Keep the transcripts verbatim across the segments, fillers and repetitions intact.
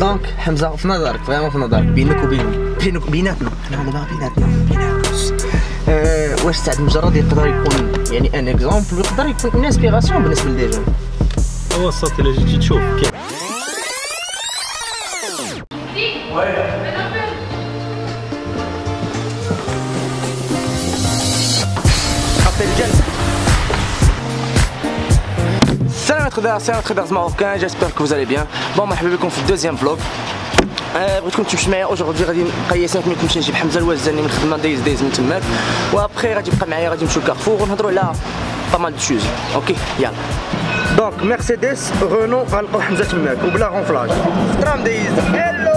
دونك حمزه في نظرك فريمون في نظرك بينك وبين بينك بيناتنا حنا هنا بيناتنا بيناتنا واش سعد المجرد يقدر يكون يعني ان اكزومبل ويقدر يكون اون انسبيراسيون بالنسبه لدي جون؟ هو الصوت اللي جيتي تشوف كيف خط الجلسه. السلام عليكم تخدرات تخدرات ماروكان، جيسبر كو فوزالي بيان. بون مرحبا بكم في الدوزيام فلوق. بغيتكم تمشي معايا اجوردي، غادي نقيسها كيما نمشي نجيب حمزه الوزاني من الخدمه دايز دايز من تماك، وابخي غادي يبقى معايا غادي نمشيو لكارفور ونهضروا على طمان دو شوز. اوكي يلا. دونك مرسيدس رونو غنلقاو حمزه تماك وبلا غونفلاج ترام دايز. هلو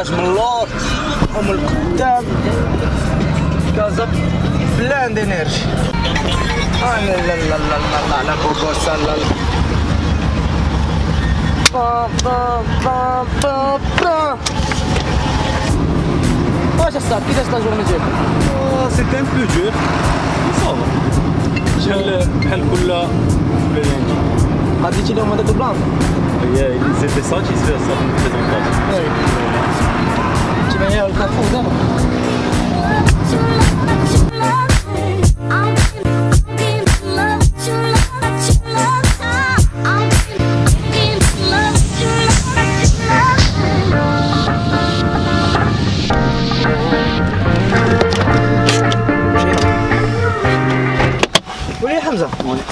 امبوتياج من اللور ومن القدام كازا بلان دينيرجي. لا لا لا لا لا لا بوكوسا لا با با با با با واش صافي كيفاش كانت الجورني ديالك؟ سيتي ان بو دور صافا بحال بحال كل بلان. غادي تجي لهم هذاك البلان؟ اييه زيتي ساتيسفي صافي في البريزونطاسيون. تبان لي الكافور دابا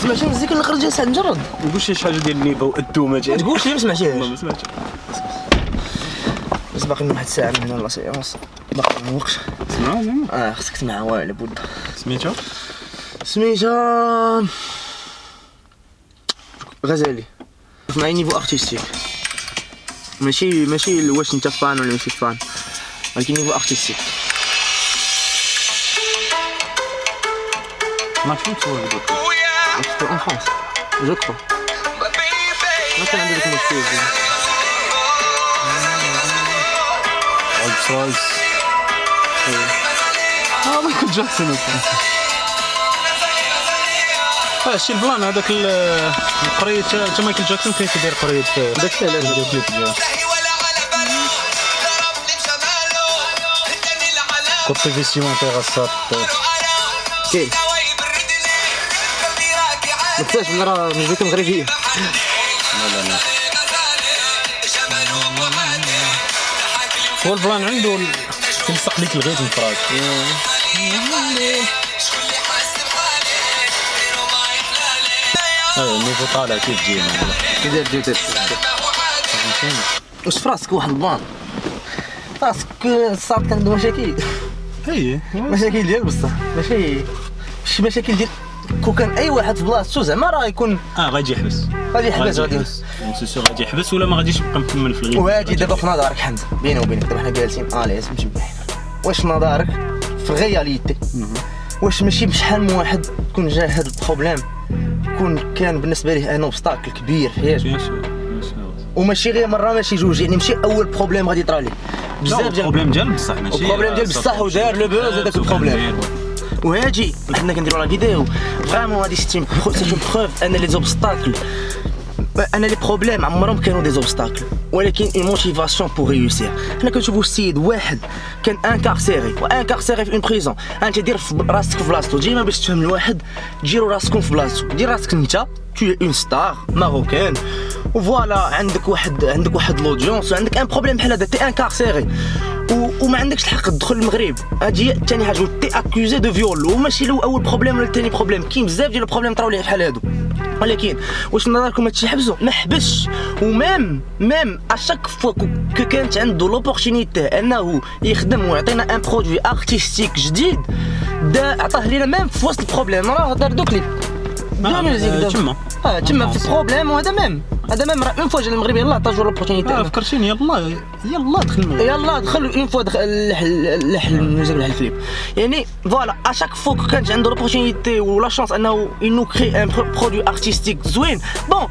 سمعتي المزيكا اللي خرجت سعد مجرد؟ ما تقولش شي حاجه ديال النيفا والدومه ديالك. ما تقولش لي ما سمعتيهاش. ما سمعتش. بس باقي لنا واحد الساعه من هنا ولا سيونس باقي لنا وقت. سمعها زعما؟ اه خصك تسمعها واعره بود. سميتها؟ سميتها غزالي. مع نيفو ارتستيك ماشي ماشي واش انت فان ولا ماشي فان، ولكن نيفو ارتستيك. ما فهمتش والو. C'est en France, je crois. Là, c'est un des plus connus. Rolls Royce. Ah, Michael Jackson aussi. هادشي البلان هذاك القريه تاع مايكل جاكسون كاين كيدير قريه داكشي علاش داك الكليب ديالو. كوتي فيسيمونتير الصاط كاين. ما تنساش بلي راه مزيكا مغربيه. لا لا لا هو البلان عنده كيلصق ليك الغيت من فراك. اه النيفو طالع كيف تجينا كي داير جيتي واش فراسك واحد البلان فراسك الصاد كان عنده مشاكل. اي مشاكل ديال بصح ماشي شي مشاكل ديال كون كان اي واحد في بلاصتو زعما راه يكون اه غادي يحبس غادي يحبس غادي يحبس سي سيغ غادي يحبس ولا ما غاديش يبقى مكمل في الغيب. وهادي دابا في نظرك حمزه بيني وبينك دابا حنا جالسين اليس مجمعين، واش نظرك في الرياليتي واش ماشي بشحال من واحد تكون جا هاد البروبليم تكون كان بالنسبه ليه انا اوبستاكل كبير في حياته؟ بيان سور بيان سور وماشي غير مره ماشي جوج، يعني ماشي اول بروبليم غادي يطرا ليه بزاف ديال البروبليم ديال بصح ماشي البروبليم ديال بصح ودار لو بوز هذاك البروبليم. وهاجي كنا كنديروا لا فيديو فريمون هادي سيتيم بروف ان لي زوبستاكل ان لي بروبليم عمرهم كانوا دي زوبستاكل ولكن اون موتيفاسيون بور ريوسير. حنا كنشوفوا السيد واحد كان انكارسيري وانكارسيري في اون بريزون، انت دير راسك في بلاصتو ديما باش تفهم الواحد ديروا راسكم في بلاصتو، دير راسك انت تو اون ستار ماروكان وفوالا عندك واحد عندك واحد لودونس وعندك ان بروبليم بحال هذا تي انكارسيري وما عندكش الحق تدخل المغرب. هادي ثاني حاجه تي اكوزي دو فيول وماشي لو اول بروبليم ولا ثاني بروبليم، كاين بزاف ديال البروبليم طراو ليه بحال هادو. ولكن واش من نظركم هادشي حبسو؟ ما حبسش، ومام مام اشاك فوا كو كانت عنده لوبورتونيتي انه يخدم ويعطينا ان برودوي ارتستيك جديد دا عطاه لينا مام في وسط البروبليم. راه دار دو كليب لا ميوزيك دا تما اه تما في بروبليم وهذا مام هذا مام راه اون فوا جا المغرب يلاه طاجوا لوبورتونيتي. اه فكرتيني يلاه يلاه دخل يلاه دخل اون فوا دخل لحل الميوزيك لحل الكليب. يعني فوالا اشاك فوا كانت عنده لوبورتونيتي ولا شونس انه ينو كري ان برودوي ارتستيك زوين. بون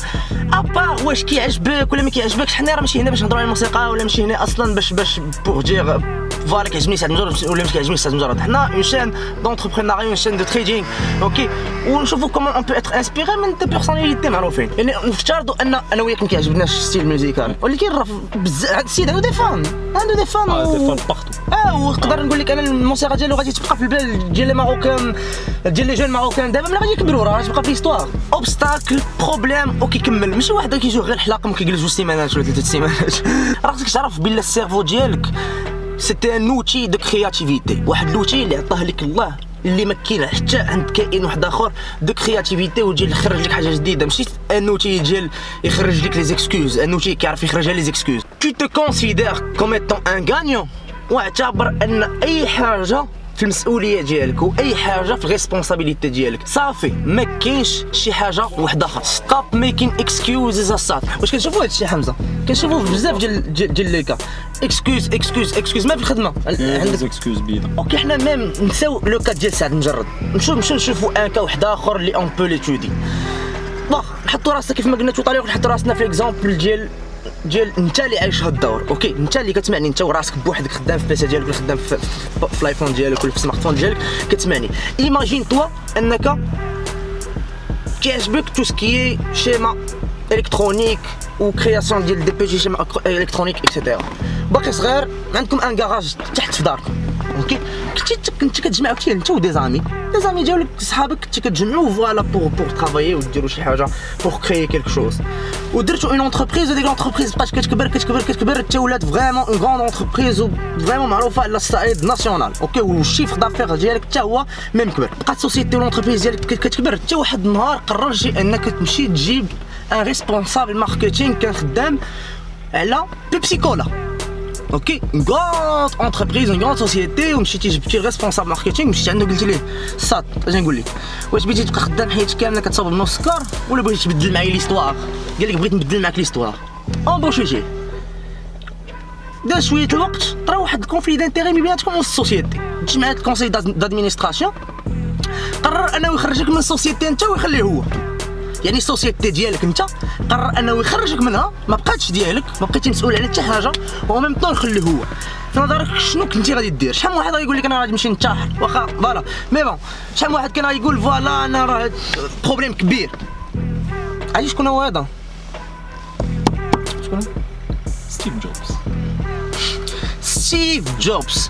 ابار واش كيعجبك ولا ما كيعجبكش، حنا راه ماشي هنا باش نهضروا على الموسيقى ولا ماشي هنا اصلا باش باش بوغ دير فوالا كيعجبني سعد مجرد ولا مش كيعجبنيش سعد مجرد. حنا اون شين دونتربرونيا اون شين دو تريدينغ اوكي، ونشوفوا كومون اون بو اتر انسبيري من دي بيرسوناليتي معروفين. يعني نفترضوا ان انا وياك ما كيعجبناش ستيل ميوزيكال، ولكن راه هذا السيد عنده دي فان عنده دي فان عنده دي فان باختو. اه ونقدر نقول لك انا الموسيقى ديالو غادي تبقى في البلاد ديال لي ماروكان ديال لي جون ماروكان دابا ملي غادي يكبروا راه غتبقى في ليستوار اوبستاكل بروبليم وكيكمل. ماشي واحد كيجي غير الحلاقم كيجلس جوج سيمانات ولا ثلاث سيمانات، راه خصك تعرف بلي السيرفو ديالك سيتي ان اوتي دو كرياتيفيتي، واحد الاوتي اللي عطاه لك الله اللي ما كاين حتى عند كائن واحد اخر. دوك كرياتيفيتي وديال يخرج لك حاجه جديده، ماشي ان اوتي ديال يخرج لك لي زيكسكوز. ان اوتي كيعرف يخرج لي زيكسكوز. تو تو كونسيدير كوم ايتون ان غانيون، واعتبر ان اي حاجه في المسؤوليه ديالك واي حاجه في الريسبونسابيلتي ديالك صافي، ما كاينش شي حاجه وحده اخرى. ستوب ميكين اكسكيوزز الصاد. واش كنشوفوا هذا الشيء حمزه؟ كنشوفوا بزاف ديال ديال لي كا اكسكيوز اكسكيوز اكسكيوز ما في الخدمه عندك اكسكيوز بيضاء. اوكي حنا ميم نساو لو كا ديال سعد مجرد، نمشيو نمشيو نشوفوا ان كا واحد اخر اللي اون بو ليتودي. بون نحطوا راسنا كيف ما قلنا تو طالع، نحطوا راسنا في اكزامبل ديال ديال انت اللي عايش هاد الدور. اوكي انت اللي كتمعني انت وراسك بوحدك خدام في البيسه ديالك ولا خدام في في الايفون ديالك ولا في السمارت فون ديالك كتمعني. ايماجين توا انك كيعجبك تو سكي شيما الكترونيك وكرياسيون ديال دي بيجي شيما الكترونيك اكسيتيرا. باقي صغير عندكم ان كراج تحت في داركم. اوكي كنتي كنتي كتجمع وقتي انت ودي زامي لي زامي ديالك صحابك كنتي كتجمعوا فوالا بور بور ترافايي وديروا شي حاجه بور كريي كلك شوز، ودرتوا اون اونتربريز. هذيك اونتربريز بقات كتكبر كتكبر كتكبر حتى ولات فريمون اون غون اونتربريز وفريمون معروفه على الصعيد ناسيونال. اوكي والشيفر دافير ديالك حتى هو ميم كبر، بقات سوسيتي اونتربريز ديالك كتكبر حتى واحد النهار قرر شي انك تمشي تجيب ان ريسبونسابل ماركتينغ كان خدام على بيبسي كولا. اوكي غوت انتربريز غوت سوسيتي، ومشيتي جبتي ريسبونسابل ماركتينغ مشيتي عنده قلت ليه صاد اش نقول لك، واش بغيتي تبقى خدام حياتك كامله كتصاوب بنفس السكر ولا بغيتي تبدل معايا ليستوار؟ قال لك بغيت نبدل معاك ليستوار. امبوشيتي دا شويه الوقت طرا واحد الكونفلي دانتيغي بيناتكم وسط السوسيتي، تجمعات الكونسي دادمينستراسيون قرر انه يخرجك من السوسيتي انت ويخليه هو. يعني السوسيتي ديالك انت قرر انه يخرجك منها، ما بقاتش ديالك، ما بقيتي مسؤول على حتى حاجه، وهو ميم طون خليه هو. في نظرك شنو كنتي غادي دير؟ شحال من واحد غايقول لك انا غادي نمشي ننتحر واخا فوالا مي بون، شحال من واحد كان غايقول فوالا انا راه بروبليم كبير. عرفتي شكون هو هذا؟ شكون؟ ستيف جوبز. ستيف جوبز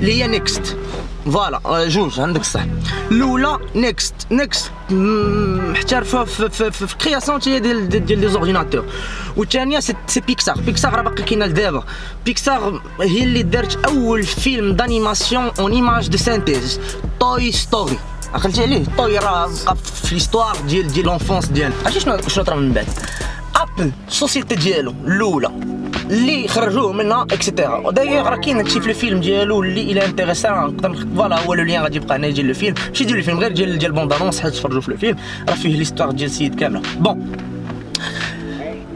اللي هي نيكست. فوالا جوج عندك الصح، الاولى نيكست نيكست محترفه في في في الكرياسيون ديال ديال لي زورديناتور، والثانيه سي بيكسار. بيكسار راه باقي كاينه لدابا. بيكسار هي اللي دارت اول فيلم دانيماسيون اون ايماج دو سانتيز توي ستوري. عقلتي عليه؟ توي راه بقى في ليستوار ديال ديال لونفونس ديالك. عرفتي شنو شنو طرا من بعد؟ ابل السوسيتي ديالو الاولى اللي خرجوه منها اكسيتيرا. دايوغ راه كاين هادشي في الفيلم ديالو اللي الى انتيريسا نقدر فوالا هو لو ليان غادي يبقى هنا ديال الفيلم، ماشي ديال الفيلم غير ديال ديال بوندانونس حيت تفرجوا في الفيلم راه فيه ليستوار ديال السيد كامله. بون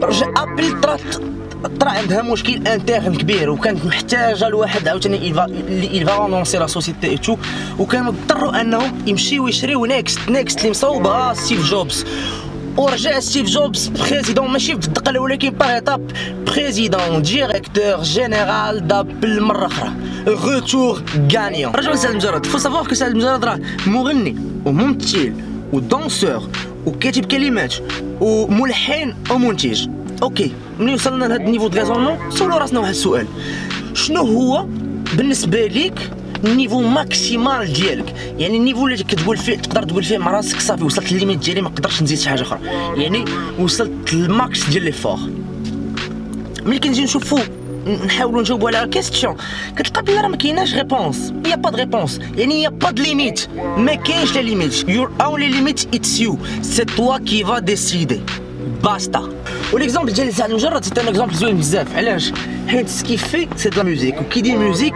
رجع ابل طرات طرا عندها مشكل انترن كبير، وكانت محتاجه لواحد عاوتاني اللي يلفا لونسي لا سوسيتي ايتو، وكانوا اضطروا انهم يمشيو يشريو نيكست. نيكست اللي مصوبها ستيف جوبز. ورجع ستيف جوبز بريزيدون ماشي في الدقه الاولى ولكن باغ ايطاب بريزيدون ديريكتور جينيرال دابل مره اخرى. غوتور غانيون. رجعوا لسعد مجرد. فو سافوار كو سعد مجرد راه مغني وممثل ودانسور وكاتب كلمات وملحن ومنتج. اوكي ملي وصلنا لهذا النيفو دو ريزونمون سولو راسنا واحد السؤال، شنو هو بالنسبه ليك النيفو ماكسيمال ديالك؟ يعني النيفو اللي كتقول فيه تقدر تقول فيه مع راسك صافي وصلت للليميت ديالي ما نقدرش نزيد شي حاجه اخرى، يعني وصلت للماكس ديال لي فور. ملي كنجي نشوفو نحاولوا نجاوبوا على كيستيون كتلقى بلي راه ما كايناش ريبونس. يا با دو ريبونس يعني يا با دو ليميت، ما كاينش لا ليميت. يور اونلي ليميت اتس يو، سي توا كي فا ديسيدي باستا. والاكزامبل ديال سعد مجرد سي ان اكزامبل زوين بزاف. علاش؟ حيت سكيفي سي دو لا ميوزيك، وكي دي ميوزيك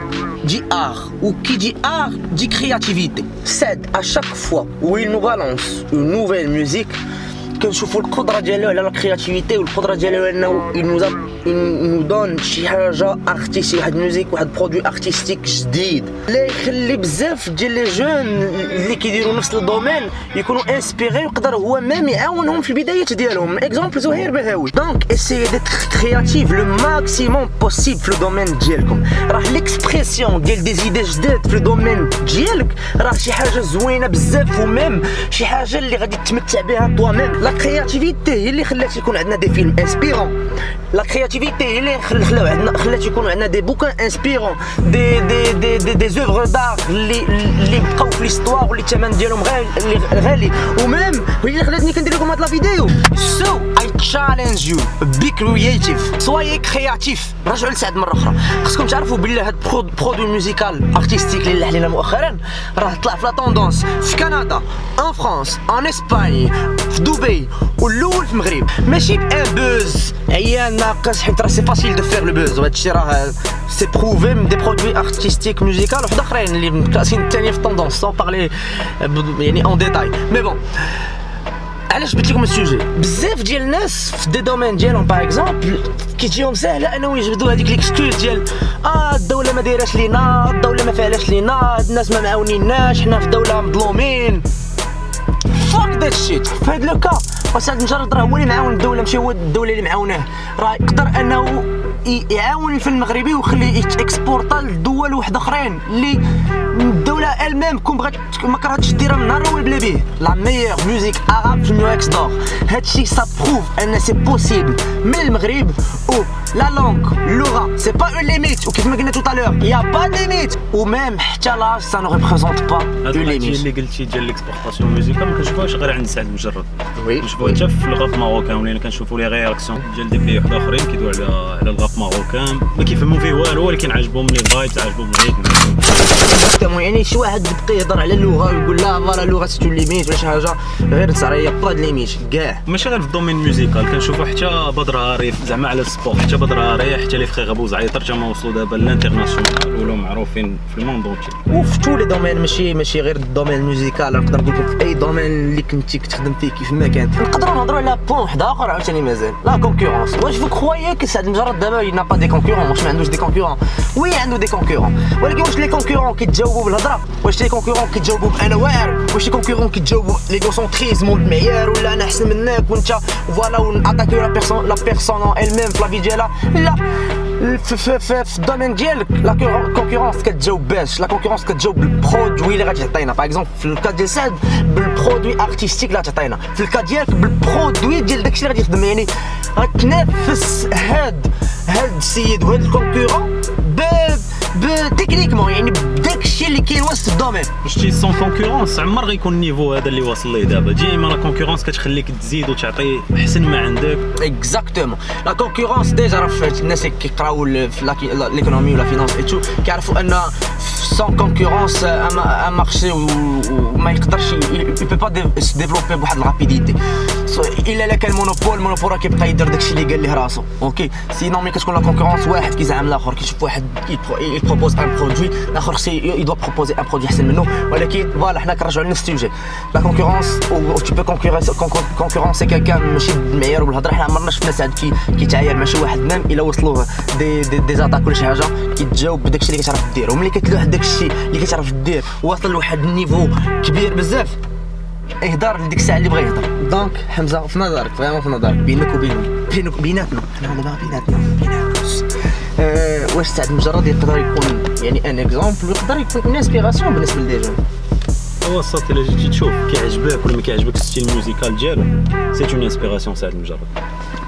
dit art ou qui dit art dit créativité. Cède à chaque fois où il nous balance une nouvelle musique كنشوفوا القدره ديالو على الكرياتيفيتي والقدره ديالو انه ينوضون شي حاجه ارتستيك، واحد ميوزيك، واحد برودوي ارتستيك جديد اللي يخلي بزاف ديال لي جون اللي كيديروا نفس الدومين يكونوا انسبيري ويقدر هو ميم يعاونهم في البدايات ديالهم. اكزومبل زهير بهاوي. دونك اسيي ديت كرياتيف لو ماكسيموم بوسيبل في الدومين ديالكم، راه ليكسبرسيون ديال دي زيدي جداد في الدومين ديالك راه شي حاجه زوينه بزاف وميم شي حاجه اللي غادي تتمتع بها طوا ميم. لا كرياتيفيتي هي اللي خلات يكون عندنا دي فيلم انسبيرون، لا كرياتيفيتي هي اللي خلاو عندنا خلات يكون عندنا دي بوكان انسبيرون، دي دي دي دي دي زوفغ دار اللي اللي بقاو في ليستوار واللي الثمن ديالهم غالي غالي وميم هي اللي خلاتني كندير لكم هاد لا فيديو. سو اي تشالنج يو بي كرياتيف، سوايي كرياتيف. رجعوا لسعد مره اخرى، خصكم تعرفوا بالله هاد برودوي ميوزيكال ارتستيك اللي علينا مؤخرا راه طلع في لا طوندونس في كندا، ان فرانس، ان اسباني، في دبي والاول في المغرب. ماشي بان بوز عيان ناقص حيت راه سي فاسيل دو فير لو بوز، وهذا الشيء راه سي بروفي من دي برودوي ارتستيك ميوزيكال وحد اخرين اللي مكلاسين الثانيه في طوندونس سون بارلي يعني اون ديتاي. مي بون علاش جبت لكم السوجي؟ بزاف ديال الناس في دي دومين ديالهم باغ اكزومبل كيجيهم ساهله انهم يجبدوا هذيك ليكسكيوز ديال اه الدوله ما دايراش لينا، الدوله ما فعلاش لينا، الناس ما معاونيناش، حنا في دوله مظلومين. فاك ذات شيت. في هذا لو كا وسعد مجرد راه هو اللي معاون الدوله، ماشي هو الدوله اللي معاوناه، راه يقدر انه يعاون الفيلم المغربي ويخليه اكسبورطا لدول واحد اخرين اللي الدوله المام كون بغات ما كرهتش ديرها من نهار الاول بلا بيه لا ميور ميوزيك عرب في نيكست دور. هادشي سا بروف ان سي بوسيبل من المغرب، او لا لونغ اللغه سي با اون ليميت، وكيف ما قلنا تو طالور يا با ليميت ومام حتى لاج سا نو ريبريزونت با دو ليميت. اللي قلتي ديال ليكسبورطاسيون ميوزيكال ما كنشوفوهاش غير عند سعد مجرد، كنشوفوها حتى في الغاب ماروكان ولينا كنشوفوا لي رياكسيون ديال دي بي واحد اخرين كيدوا على على الغاب ماروكان ما كيفهموا فيه والو ولكن عاجبهم لي فايبس عاجبهم الريتم. يعني شي واحد بقى يهضر على اللغه ويقول لا فوالا اللغه ستو ليميت ولا شي حاجه غير صريه با ليميت كاع، ماشي غير في الدومين ميوزيكال كنشوفوا حتى بدر عارف زعما على السبور، حتى بدر عارف حتى لي فخي غبوز عيطر حتى ما وصلوا دابا للانترناسيونال ولاو معروفين في الموند اونتي وفتو لي دومين، ماشي ماشي غير الدومين ميوزيكال، نقدر نقول لكم في اي دومين اللي كنتي كتخدم فيه كيف ما كان. نقدروا نهضروا على بون واحد اخر عاوتاني مازال لا كونكورونس. واش فو كرويي كي سعد مجرد دابا ينا با دي كونكورون؟ واش ما عندوش دي كونكورون؟ وي عنده دي كونكورون، ولكن واش لي كونكورون كيتجاوبوا بالهضره؟ واش لي كونكورون كيتجاوبوا بانواع؟ واش لي كونكورون كيتجاوبوا لي غوسونتريزمون بالمعيار ولا انا احسن منك وانت فوالا وناتاكي لا بيرسون لا بيرسون اليم في لا في ديالها؟ لا، في الدومين ديالك لا كونكورونس كتجاوب باش، لا كونكورونس كتجاوب بالبرودوي اللي غادي تعطينا. باغ اكزومبل في الكا ديال سعد بالبرودوي ارتستيك اللي تعطينا، في الكا ديالك بالبرودوي ديال داكشي اللي غادي يخدم، يعني غتنافس هاد هاد السيد وهاد الكونكورون ب تكنيكمون يعني بداكشي اللي كينوصف في الدومين. شتي سون كونكورونس عمر غيكون النيفو هذا اللي واصل ليه دابا، ديما لا كونكورونس كتخليك تزيد وتعطي احسن ما عندك. اكزاكتومون لا كونكورونس ديجا راه الناس اللي كيقراو في ليكونومي ولا فينانس ايتو كيعرفوا ان سون كونكورونس ان مارشي وما يقدرش يبي با ديفلوبي بواحد الرابيديتي الا الا كان مونوبول. مونوبول راه كيبقى يدير داكشي اللي قال ليه راسو اوكي، سينو ملي كتكون لا كونكورونس واحد كيزعم لاخر كيشوف واحد propose un produit l'akhar il doit proposer un produit احسن منه، ولكن فوالا حنا كنرجعوا لنفس السوجي لا كونكورونس او tu peux concurrence concurrence quelqu'un ماشي بالمعيار والهضره. حنا عمرنا شفنا سعد كي كيتعاير مع شي واحد نام الا وصلوه دي دي زاتاك ولا شي حاجه كيتجاوب بداكشي اللي كتعرف دير، وملي كتلوح داكشي اللي كتعرف دير واصل لواحد النيفو كبير بزاف يهضر لديك الساعه اللي بغا يهضر. دونك حمزه في نظرك فريمون في نظرك بينك وبيني بيناتنا حنا دابا بيناتنا بيناتنا أه، واش سعد مجرد يقدر يكون يعني ان اكزومبل ويقدر يكون اون انسبيراسيون بالنسبه لدي جون؟ هو الصوت الا جيتي تشوف كيعجبك ولا ما كيعجبكش الستيل ميوزيكال ديالو سي اون انسبيراسيون سعد مجرد.